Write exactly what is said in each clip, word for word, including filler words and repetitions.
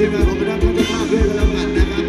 ทีมงานของคณะท่านเจ้าภาพด้วยกันแล้วกันนะครับ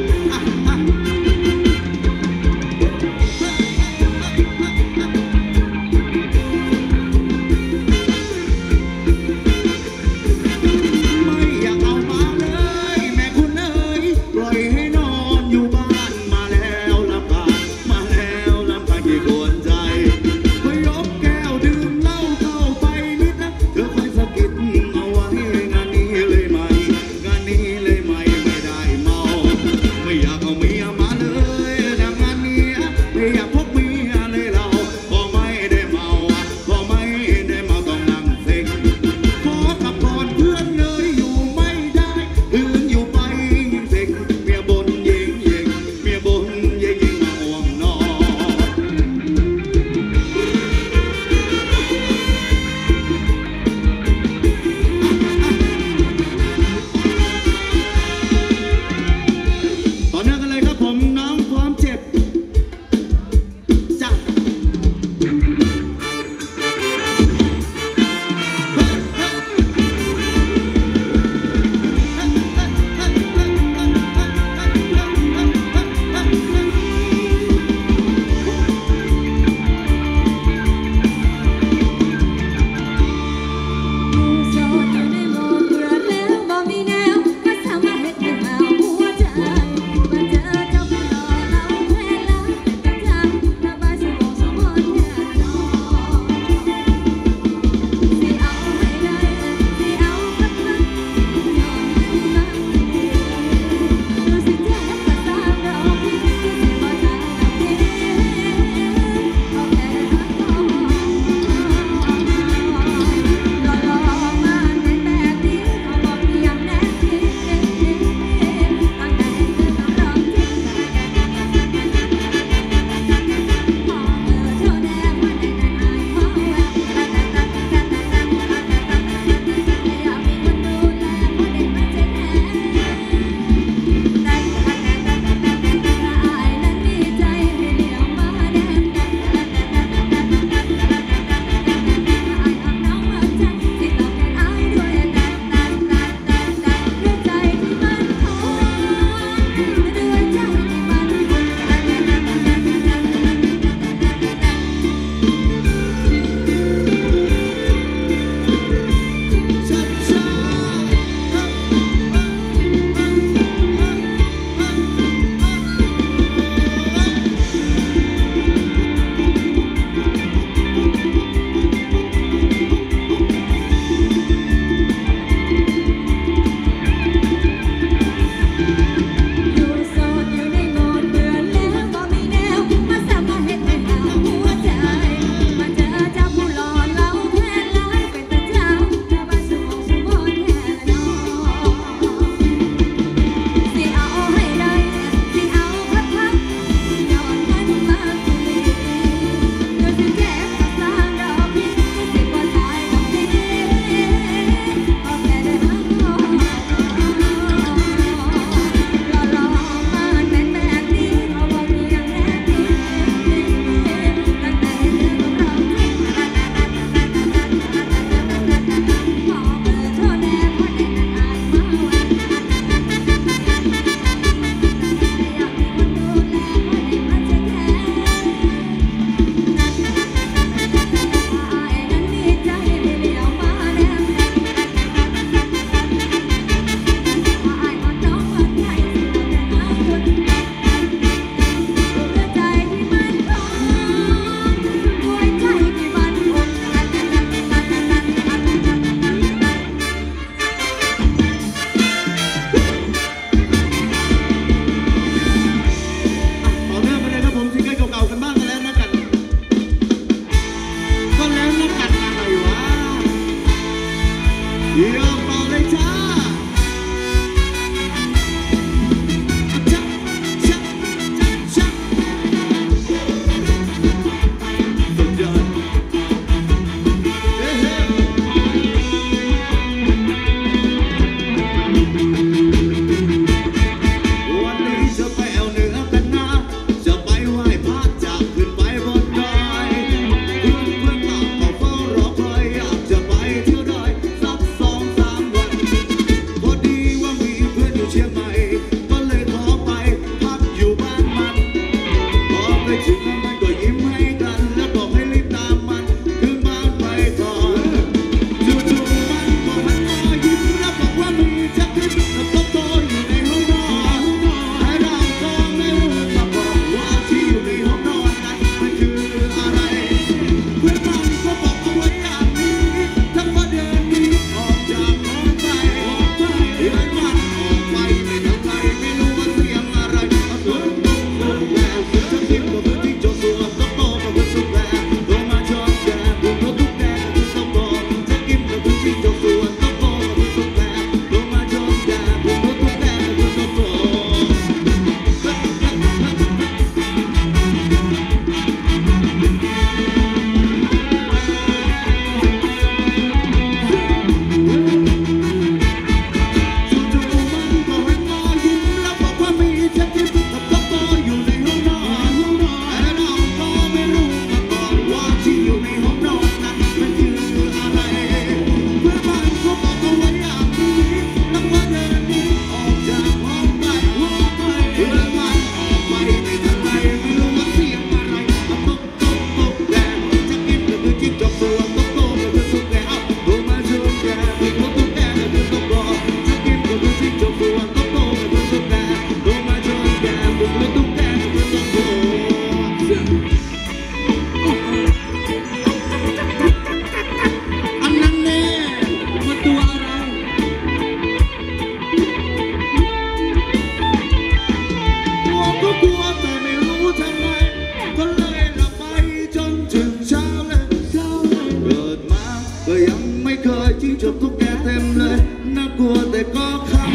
ด็จก็ขับ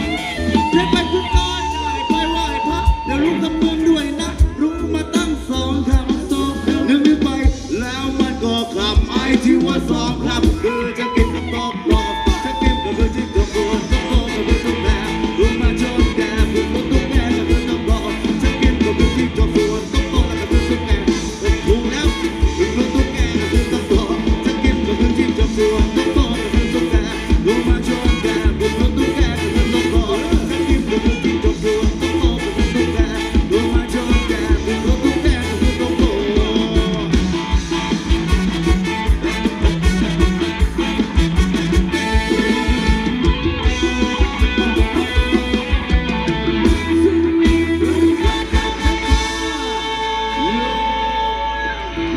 เทไปขึ้นก้อนได้ไปไหว้พระแล้วลุกทำบุญด้วยนะลุกมาตั้งสองคำสองหนึ่งไปแล้วมันก็ขับไอ้ที่ว่าสองคำคือจะกินน้ำตกหลอกจะกินก็คือจะกระโดดกระโดดกระโดดตุ้มแดงลุกมาชนแดงลุกมาตุ้มแดงจะกินน้ำตกจะกินก็คือที่จะกระโดดกระโดดกระโดดตุ้มแดงลุกแล้วลุกมาตุ้มแดงจะกินน้ำตกจะกินก็คือที่จะกระโดดกระโดดกระโดดตุ้มแดงลุกมาชนแดงลุกมาตุ้มแดงจะกินน้ำตกจะกินก็คือที่จะกระโดดกระโดดกระโดดตุ้มแดงลุกมาชนแดงลุกมาตุ้มแดงจะกินน้ำตก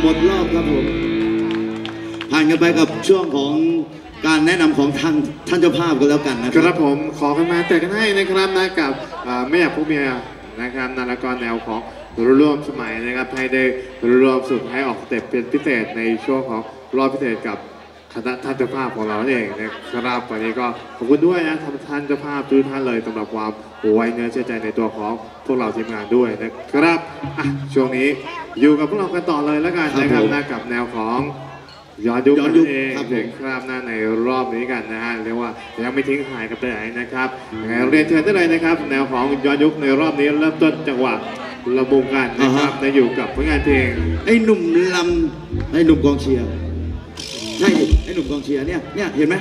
หมดรอบครับผมผ่านกันไปกับช่วงของการแนะนำของท่านท่านเจ้าภาพกันแล้วกันนะครับผมขอกันมาแต่กันให้นะครับนะกับแม่ผู้เมียนะครับนารกรแนวของร่วมสมัยนะครับให้ได้รวมสุดให้ออกสเต็ปเป็นพิเศษในช่วงของรอบพิเศษกับคณะท่านเจ้าภาพของเราเองนะครับวันนี้ก็ขอบคุณด้วยนะท่านเจ้าภาพทุกท่านเลยสำหรับความไว้เนื้อเชื่อใจในตัวของพวกเราทีมงานด้วยนะครับช่วงนี้อยู่กับพวกเรากันต่อเลยแล้วกันนะครับนะกับแนวของย้อนยุคเองครับหน้าในรอบนี้กันนะฮะเรียกว่ายังไม่ทิ้งหายกันไปไหนนะครับเรียนเชิญได้เลยนะครับแนวของย้อนยุคในรอบนี้เริ่มต้นจังหวะระบุกันนะครับจะอยู่กับผลงานเพลงไอ้หนุ่มลำไอ้หนุ่มกองเชียร์ใช่ไอ้หนุ่มกองเชียร์เนี่ยเนี่ยเห็นไหม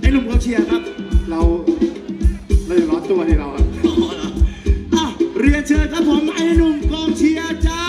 ไอ้หนุ่มกองเชียร์ครับเราเราจะร้อนตัวที่เราอ่ะเรียนเชิญครับผมไอ้หนุ่มกองเชียร์จ้า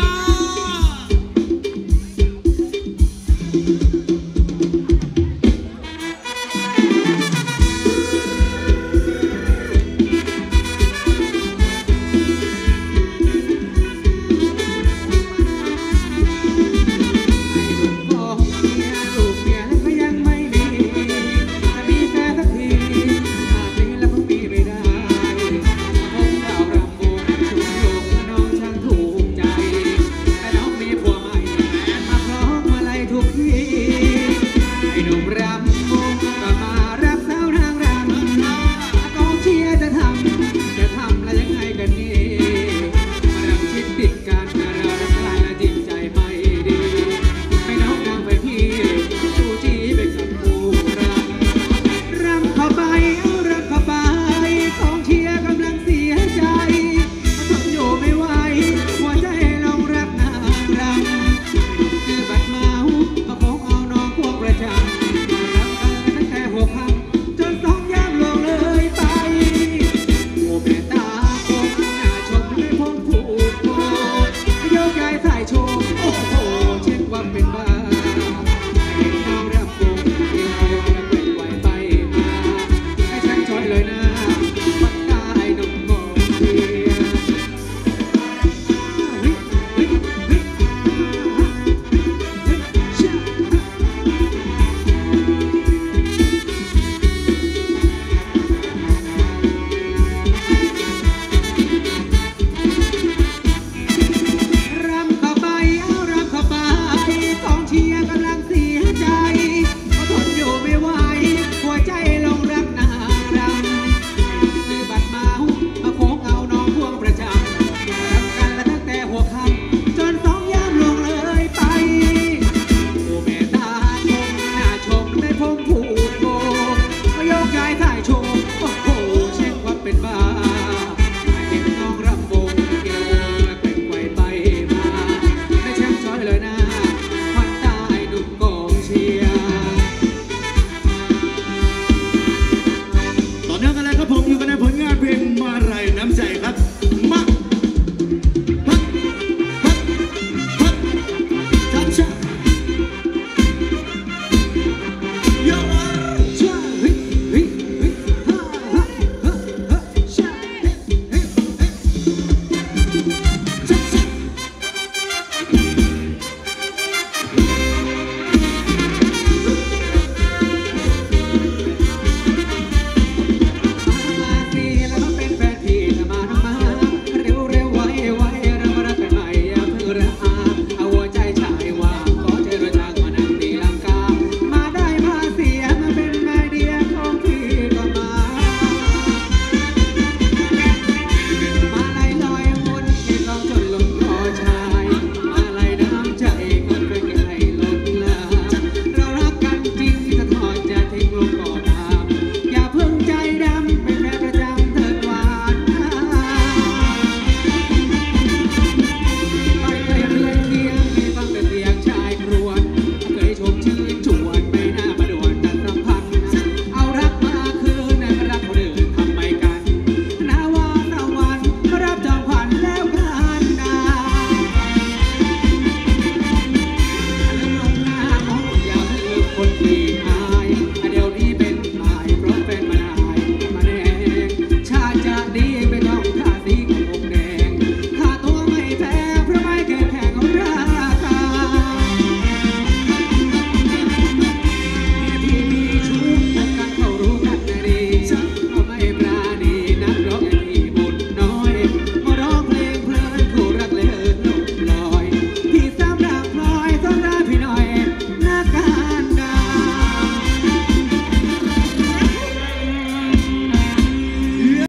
I told